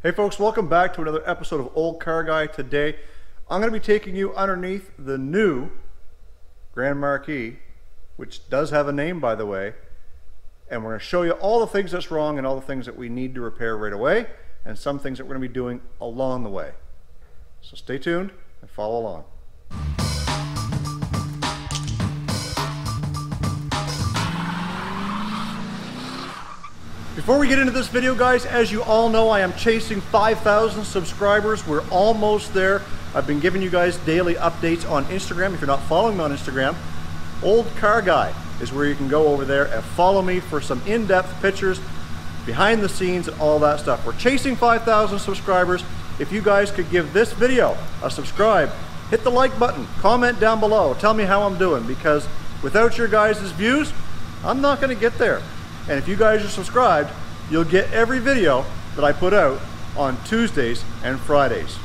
Hey folks, welcome back to another episode of Old Car Guy. Today I'm going to be taking you underneath the new Grand Marquis, which does have a name, by the way, and we're going to show you all the things that's wrong and all the things that we need to repair right away and some things that we're going to be doing along the way. So stay tuned and follow along. Before we get into this video, guys, as you all know, I am chasing 5,000 subscribers. We're almost there. I've been giving you guys daily updates on Instagram. If you're not following me on Instagram, Old Car Guy is where you can go over there and follow me for some in-depth pictures, behind the scenes, and all that stuff. We're chasing 5,000 subscribers. If you guys could give this video a subscribe, hit the like button, comment down below, tell me how I'm doing, because without your guys' views, I'm not going to get there. And if you guys are subscribed, you'll get every video that I put out on Tuesdays and Fridays.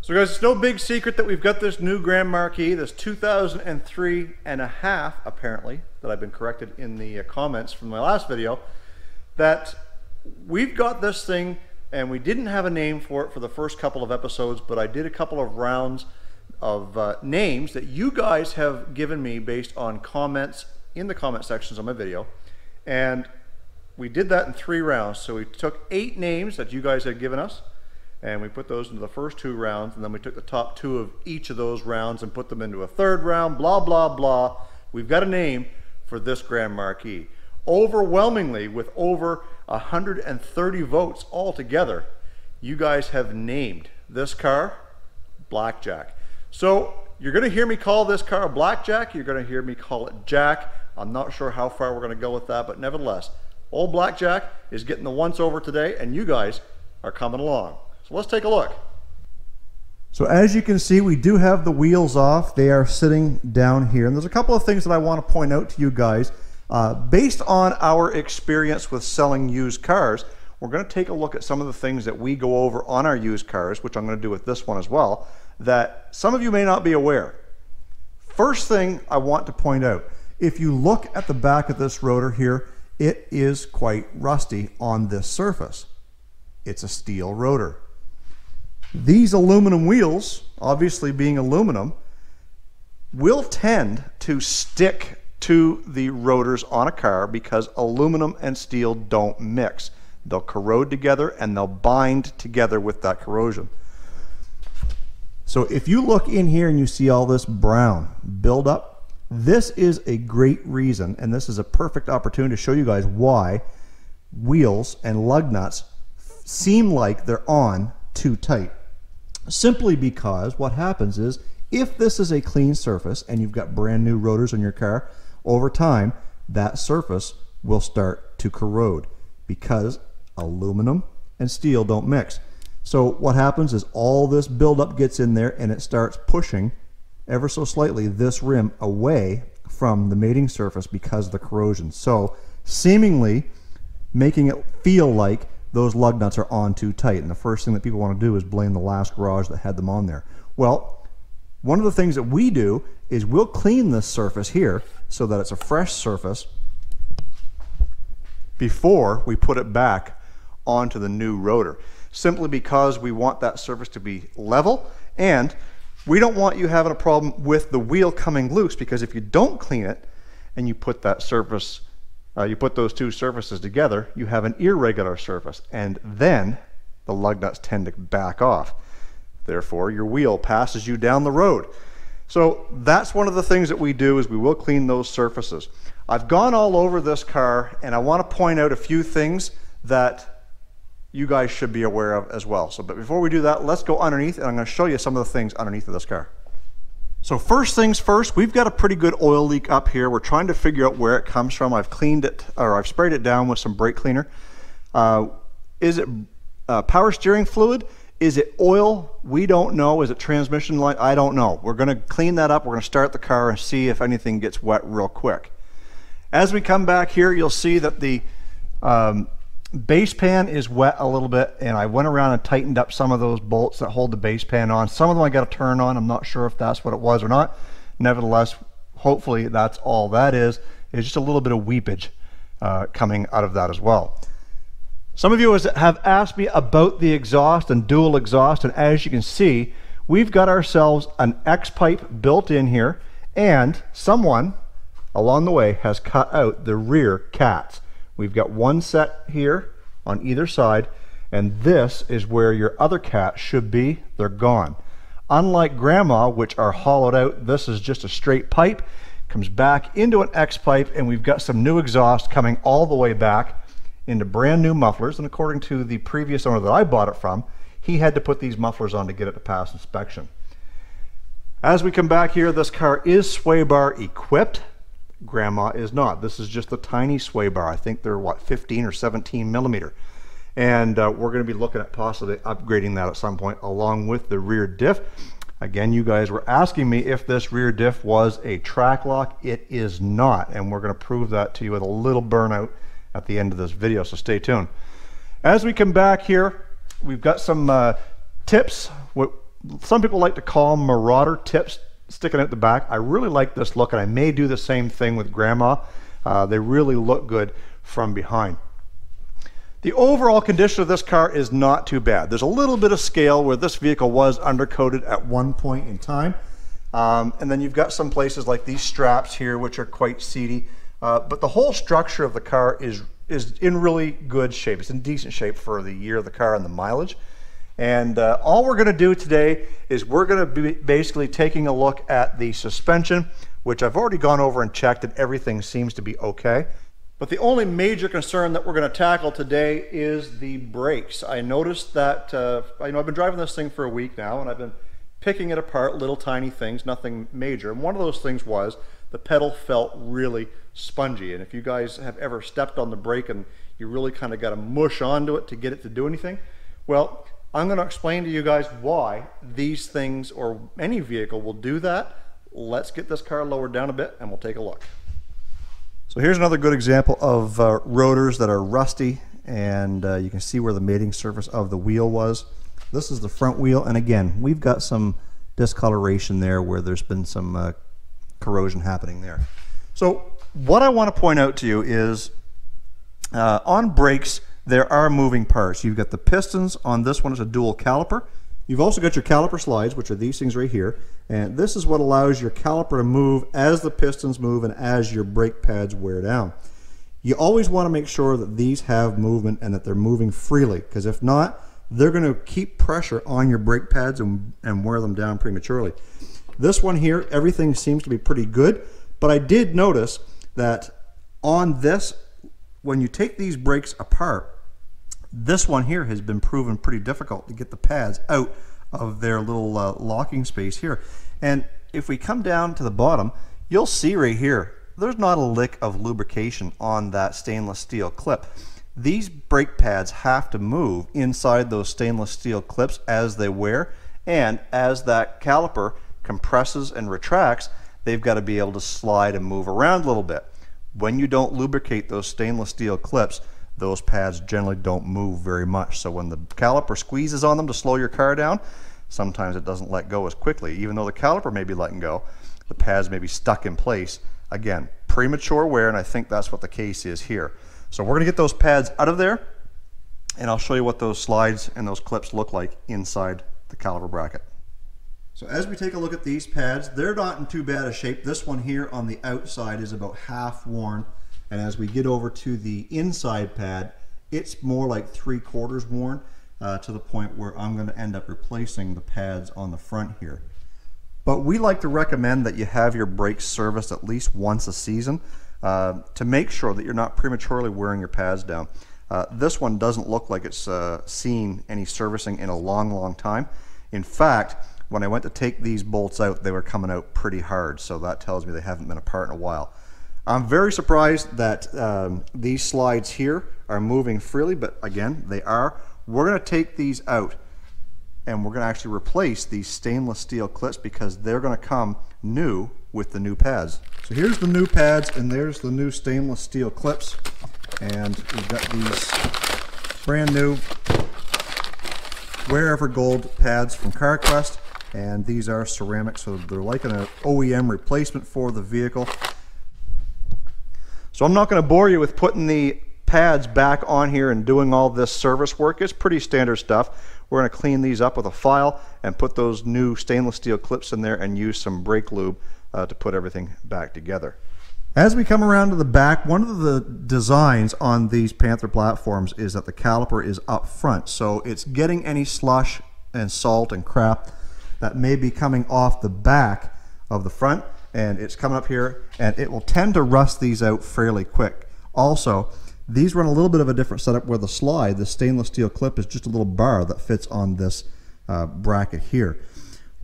So guys, it's no big secret that we've got this new Grand Marquis, this 2003 and a half, apparently, that I've been corrected in the comments from my last video, that we've got this thing and we didn't have a name for it for the first couple of episodes, but I did a couple of rounds of names that you guys have given me based on comments in the comment sections on my video. And we did that in 3 rounds. So we took 8 names that you guys had given us and we put those into the first 2 rounds, and then we took the top 2 of each of those rounds and put them into a 3rd round, blah, blah, blah. We've got a name for this Grand Marquis. Overwhelmingly, with over 130 votes altogether, you guys have named this car Blackjack. So you're gonna hear me call this car Blackjack, you're gonna hear me call it Jack. I'm not sure how far we're going to go with that, but nevertheless, old Blackjack is getting the once over today, and you guys are coming along. So let's take a look. So as you can see, we do have the wheels off. They are sitting down here, and there's a couple of things that I want to point out to you guys. Based on our experience with selling used cars, we're going to take a look at some of the things that we go over on our used cars, which I'm going to do with this one as well, that some of you may not be aware. First thing I want to point out, if you look at the back of this rotor here, it is quite rusty on this surface. It's a steel rotor. These aluminum wheels, obviously being aluminum, will tend to stick to the rotors on a car because aluminum and steel don't mix. They'll corrode together and they'll bind together with that corrosion. So if you look in here and you see all this brown buildup, this is a great reason, and this is a perfect opportunity to show you guys why wheels and lug nuts seem like they're on too tight. Simply because what happens is, if this is a clean surface and you've got brand new rotors on your car, over time that surface will start to corrode because aluminum and steel don't mix. So what happens is all this buildup gets in there and it starts pushing ever so slightly this rim away from the mating surface because of the corrosion. So seemingly making it feel like those lug nuts are on too tight, and the first thing that people want to do is blame the last garage that had them on there. Well, one of the things that we do is we'll clean this surface here so that it's a fresh surface before we put it back onto the new rotor, simply because we want that surface to be level, and we don't want you having a problem with the wheel coming loose, because if you don't clean it and you put that surface, you put those two surfaces together, you have an irregular surface, and then the lug nuts tend to back off. Therefore, your wheel passes you down the road. So that's one of the things that we do, is we will clean those surfaces. I've gone all over this car and I want to point out a few things that you guys should be aware of as well. So, but before we do that, let's go underneath and I'm going to show you some of the things underneath of this car. So first things first, we've got a pretty good oil leak up here. We're trying to figure out where it comes from. I've cleaned it, or I've sprayed it down with some brake cleaner. Is it power steering fluid? Is it oil? We don't know. Is it transmission line? I don't know. We're going to clean that up. We're going to start the car and see if anything gets wet real quick. As we come back here, you'll see that the base pan is wet a little bit, and I went around and tightened up some of those bolts that hold the base pan on. Some of them I got to turn on. I'm not sure if that's what it was or not. Nevertheless, hopefully that's all that is. It's just a little bit of weepage coming out of that as well. Some of you have asked me about the exhaust and dual exhaust, and as you can see, we've got ourselves an X-pipe built in here, and someone along the way has cut out the rear cats. We've got one set here on either side, and this is where your other cats should be. They're gone. Unlike Grandma, which are hollowed out, this is just a straight pipe, comes back into an X-pipe, and we've got some new exhaust coming all the way back into brand new mufflers. And according to the previous owner that I bought it from, he had to put these mufflers on to get it to pass inspection. As we come back here, this car is sway bar equipped. Grandma is not. This is just the tiny sway bar. I think they're what, 15 or 17 millimeter. And we're going to be looking at possibly upgrading that at some point, along with the rear diff. Again, you guys were asking me if this rear diff was a Tracklock. It is not, and we're going to prove that to you with a little burnout at the end of this video, so stay tuned. As we come back here, we've got some tips, what some people like to call marauder tips, sticking out the back. I really like this look, and I may do the same thing with Grandma. They really look good from behind. The overall condition of this car is not too bad. There's a little bit of scale where this vehicle was undercoated at one point in time. And then you've got some places like these straps here, which are quite seedy. But the whole structure of the car is in really good shape. It's in decent shape for the year of the car and the mileage. And all we're going to do today is we're going to be basically taking a look at the suspension, which I've already gone over and checked, and everything seems to be okay. But the only major concern that we're going to tackle today is the brakes. I noticed that, I know I've been driving this thing for a week now, and I've been picking it apart, little tiny things, nothing major. And one of those things was the pedal felt really spongy. And if you guys have ever stepped on the brake and you really kind of got to mush onto it to get it to do anything, well, I'm going to explain to you guys why these things or any vehicle will do that. Let's get this car lowered down a bit and we'll take a look. So here's another good example of rotors that are rusty, and you can see where the mating surface of the wheel was. This is the front wheel, and again, we've got some discoloration there where there's been some corrosion happening there. So what I want to point out to you is on brakes, there are moving parts. You've got the pistons on this one, it's a dual caliper. You've also got your caliper slides, which are these things right here, and this is what allows your caliper to move as the pistons move and as your brake pads wear down. You always want to make sure that these have movement and that they're moving freely, because if not, they're going to keep pressure on your brake pads and wear them down prematurely. This one here, everything seems to be pretty good, but I did notice that on this, when you take these brakes apart, this one here has been proven pretty difficult to get the pads out of their little locking space here. And if we come down to the bottom, you'll see right here, there's not a lick of lubrication on that stainless steel clip. These brake pads have to move inside those stainless steel clips as they wear, and as that caliper compresses and retracts, they've got to be able to slide and move around a little bit. When you don't lubricate those stainless steel clips, those pads generally don't move very much. So when the caliper squeezes on them to slow your car down, sometimes it doesn't let go as quickly. Even though the caliper may be letting go, the pads may be stuck in place. Again, premature wear, and I think that's what the case is here. So we're gonna get those pads out of there, and I'll show you what those slides and those clips look like inside the caliper bracket. So as we take a look at these pads, they're not in too bad a shape. This one here on the outside is about half worn. And as we get over to the inside pad, it's more like 3/4 worn to the point where I'm going to end up replacing the pads on the front here. But we like to recommend that you have your brakes serviced at least once a season to make sure that you're not prematurely wearing your pads down. This one doesn't look like it's seen any servicing in a long, long time. In fact, when I went to take these bolts out, they were coming out pretty hard, so that tells me they haven't been apart in a while. I'm very surprised that these slides here are moving freely, but again, they are. We're gonna take these out and we're gonna actually replace these stainless steel clips because they're gonna come new with the new pads. So here's the new pads and there's the new stainless steel clips. And we've got these brand new Wearever Gold pads from CarQuest. And these are ceramic, so they're like an OEM replacement for the vehicle. So I'm not going to bore you with putting the pads back on here and doing all this service work. It's pretty standard stuff. We're going to clean these up with a file and put those new stainless steel clips in there and use some brake lube to put everything back together. As we come around to the back, one of the designs on these Panther platforms is that the caliper is up front, so it's getting any slush and salt and crap that may be coming off the back of the front, and it's coming up here, and it will tend to rust these out fairly quick. Also, these run a little bit of a different setup where the slide, the stainless steel clip, is just a little bar that fits on this bracket here.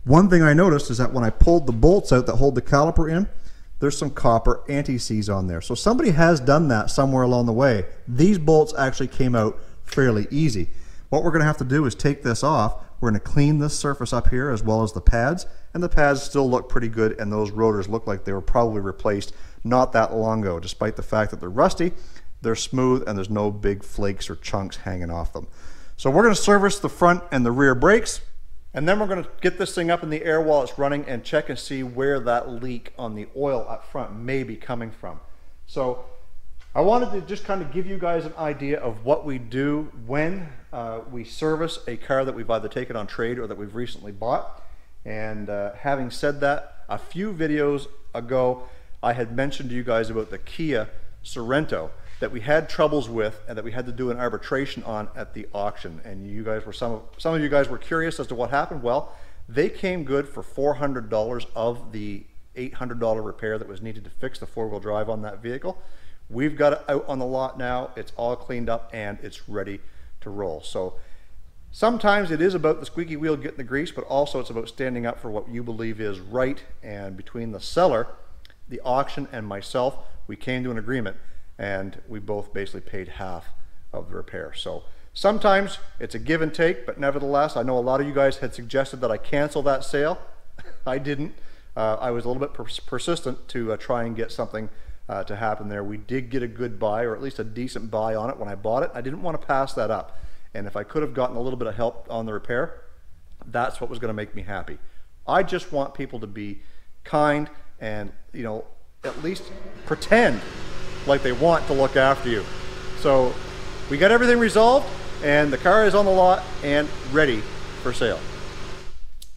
One thing I noticed is that when I pulled the bolts out that hold the caliper in, there's some copper anti-seize on there. So somebody has done that somewhere along the way. These bolts actually came out fairly easy. What we're gonna have to do is take this off. We're gonna clean this surface up here as well as the pads, and the pads still look pretty good, and those rotors look like they were probably replaced not that long ago. Despite the fact that they're rusty, they're smooth and there's no big flakes or chunks hanging off them. So we're gonna service the front and the rear brakes, and then we're going to get this thing up in the air while it's running and check and see where that leak on the oil up front may be coming from. So I wanted to just kind of give you guys an idea of what we do when we service a car that we've either taken on trade or that we've recently bought. And having said that, a few videos ago, I had mentioned to you guys about the Kia Sorento that we had troubles with and that we had to do an arbitration on at the auction, and you guys were some of you guys were curious as to what happened. Well, they came good for $400 of the $800 repair that was needed to fix the four-wheel drive on that vehicle. We've got it out on the lot now. It's all cleaned up and it's ready to roll. So sometimes it is about the squeaky wheel getting the grease, but also it's about standing up for what you believe is right. And between the seller, the auction, and myself, we came to an agreement, and we both basically paid half of the repair. So sometimes it's a give and take, but nevertheless, I know a lot of you guys had suggested that I cancel that sale. I didn't. I was a little bit persistent to try and get something to happen there. We did get a good buy, or at least a decent buy on it when I bought it. I didn't want to pass that up, and if I could have gotten a little bit of help on the repair, that's what was going to make me happy. I just want people to be kind and, you know, at least pretend like they want to look after you. So we got everything resolved, and the car is on the lot and ready for sale.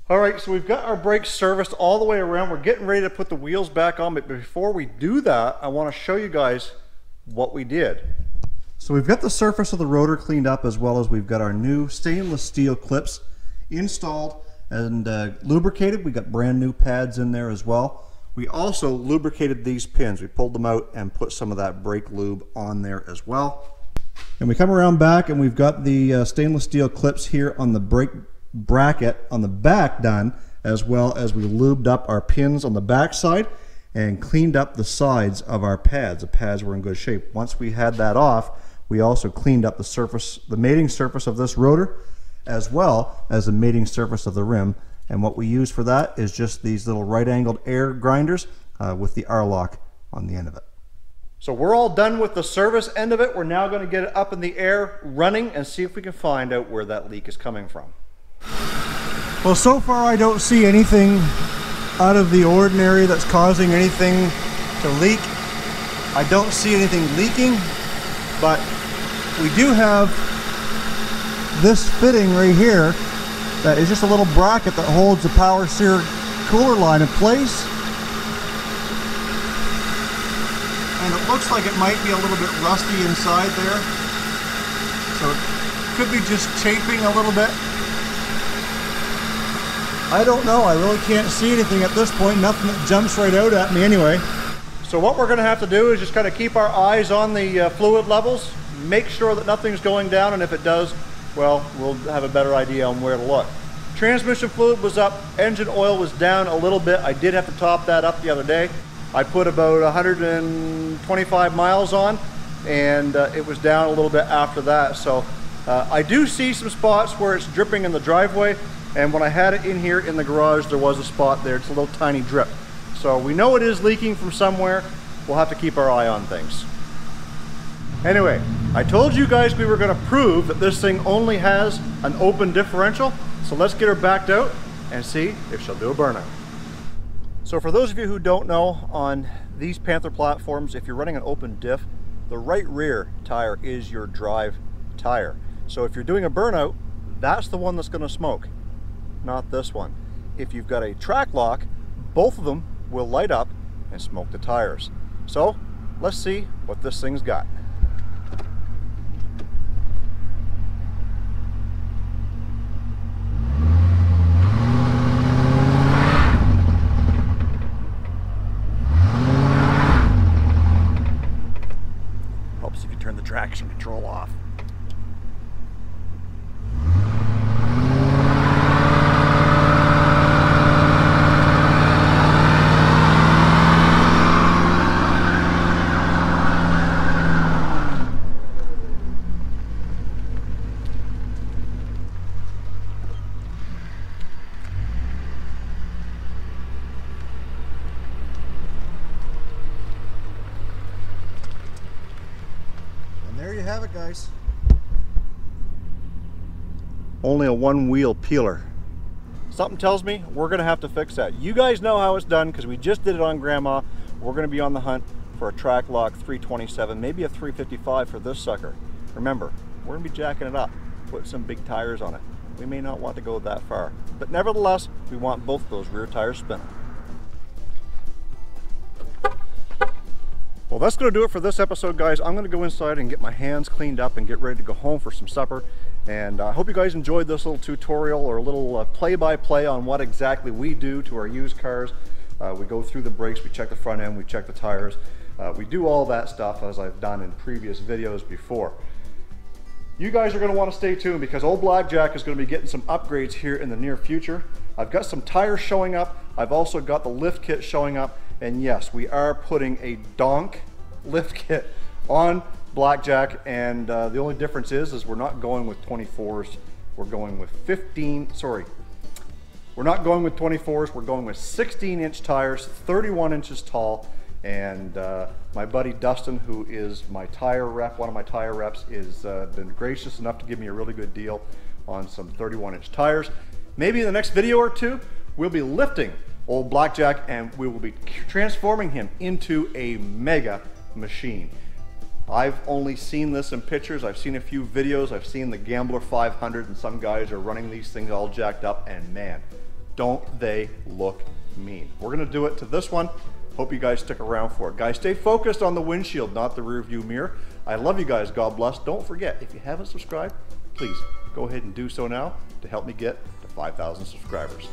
All right, so we've got our brakes serviced all the way around. We're getting ready to put the wheels back on, but before we do that, I want to show you guys what we did. So we've got the surface of the rotor cleaned up, as well as we've got our new stainless steel clips installed and lubricated. We got brand new pads in there as well. We also lubricated these pins. We pulled them out and put some of that brake lube on there as well. And we come around back, and we've got the stainless steel clips here on the brake bracket on the back done, as well as we lubed up our pins on the back side and cleaned up the sides of our pads. The pads were in good shape. Once we had that off, we also cleaned up the surface, the mating surface of this rotor, as well as the mating surface of the rim. And what we use for that is just these little right-angled air grinders with the R-lock on the end of it. So we're all done with the service end of it. We're now going to get it up in the air running and see if we can find out where that leak is coming from. Well, so far I don't see anything out of the ordinary that's causing anything to leak. I don't see anything leaking, but we do have this fitting right here. That is just a little bracket that holds the power steer cooler line in place. And it looks like it might be a little bit rusty inside there. So it could be just chafing a little bit. I don't know. I really can't see anything at this point. Nothing that jumps right out at me anyway. So what we're going to have to do is just kind of keep our eyes on the fluid levels, make sure that nothing's going down, and if it does, well, we'll have a better idea on where to look. Transmission fluid was up, engine oil was down a little bit. I did have to top that up the other day. I put about 125 miles on, and it was down a little bit after that. So I do see some spots where it's dripping in the driveway, and when I had it in here in the garage, there was a spot there. It's a little tiny drip. So we know it is leaking from somewhere. We'll have to keep our eye on things. Anyway, I told you guys we were going to prove that this thing only has an open differential, so let's get her backed out and see if she'll do a burnout. So for those of you who don't know, on these Panther platforms, if you're running an open diff, The right rear tire is your drive tire. So if you're doing a burnout, that's the one that's going to smoke, not this one. If you've got a track lock, both of them will light up and smoke the tires. So let's see what this thing's got. Helps if you turn the traction control off. Have it, guys. Only a one-wheel peeler. Something tells me we're gonna have to fix that. You guys know how it's done because we just did it on Grandma. We're gonna be on the hunt for a Tracklock 327, maybe a 355 for this sucker. Remember, we're gonna be jacking it up, put some big tires on it. We may not want to go that far, but nevertheless, we want both those rear tires spinning. Well, that's going to do it for this episode, guys. I'm going to go inside and get my hands cleaned up and get ready to go home for some supper. And I hope you guys enjoyed this little tutorial or a little play-by-play on what exactly we do to our used cars. We go through the brakes, we check the front end, we check the tires. We do all that stuff as I've done in previous videos before. You guys are going to want to stay tuned because old Blackjack is going to be getting some upgrades here in the near future. I've got some tires showing up. I've also got the lift kit showing up. And yes, we are putting a donk lift kit on Blackjack, and the only difference is we're not going with 24s, we're going with we're going with 16-inch tires, 31 inches tall, and my buddy Dustin, who is my tire rep, one of my tire reps, has been gracious enough to give me a really good deal on some 31-inch tires. Maybe in the next video or two, we'll be lifting old Blackjack and we will be transforming him into a mega machine. I've only seen this in pictures. I've seen a few videos. I've seen the Gambler 500 and some guys are running these things all jacked up, and man, don't they look mean. We're gonna do it to this one. Hope you guys stick around for it. Guys, stay focused on the windshield, not the rear view mirror. I love you guys, God bless. Don't forget, if you haven't subscribed, please go ahead and do so now to help me get to 5,000 subscribers.